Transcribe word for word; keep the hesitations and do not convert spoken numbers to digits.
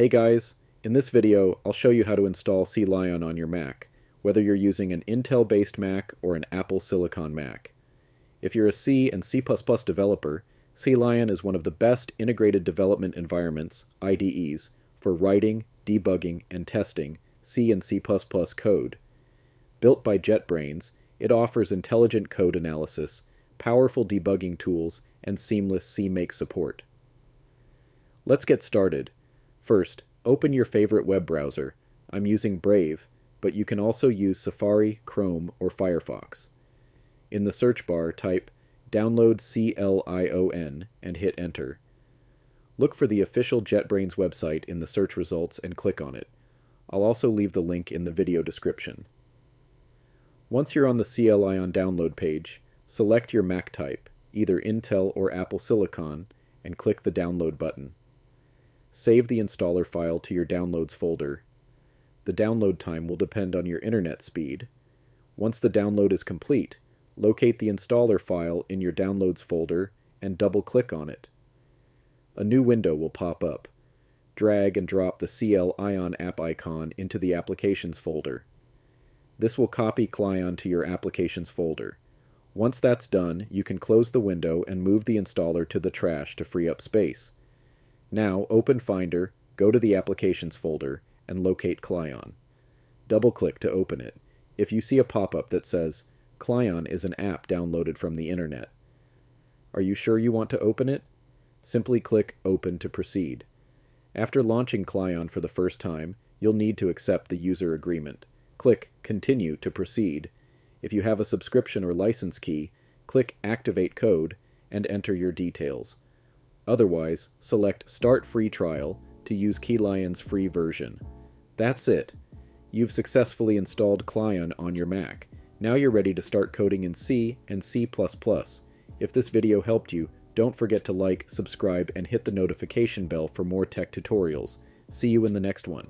Hey guys, in this video I'll show you how to install CLion on your Mac, whether you're using an Intel-based Mac or an Apple Silicon Mac. If you're a C and C plus plus developer, CLion is one of the best integrated development environments, I D Es, for writing, debugging, and testing C and C plus plus code. Built by JetBrains, it offers intelligent code analysis, powerful debugging tools, and seamless CMake support. Let's get started. First, open your favorite web browser. I'm using Brave, but you can also use Safari, Chrome, or Firefox. In the search bar, type download CLion and hit enter. Look for the official JetBrains website in the search results and click on it. I'll also leave the link in the video description. Once you're on the CLion download page, select your Mac type, either Intel or Apple Silicon, and click the download button. Save the installer file to your downloads folder. The download time will depend on your internet speed. Once the download is complete, locate the installer file in your downloads folder and double-click on it. A new window will pop up. Drag and drop the CLion app icon into the Applications folder. This will copy CLion to your Applications folder. Once that's done, you can close the window and move the installer to the trash to free up space. Now, open Finder, go to the Applications folder, and locate CLion. Double-click to open it. If you see a pop-up that says, CLion is an app downloaded from the internet. Are you sure you want to open it? Simply click Open to proceed. After launching CLion for the first time, you'll need to accept the user agreement. Click Continue to proceed. If you have a subscription or license key, click Activate Code and enter your details. Otherwise, select Start Free Trial to use CLion's free version. That's it! You've successfully installed CLion on your Mac. Now you're ready to start coding in C and C plus plus. If this video helped you, don't forget to like, subscribe, and hit the notification bell for more tech tutorials. See you in the next one.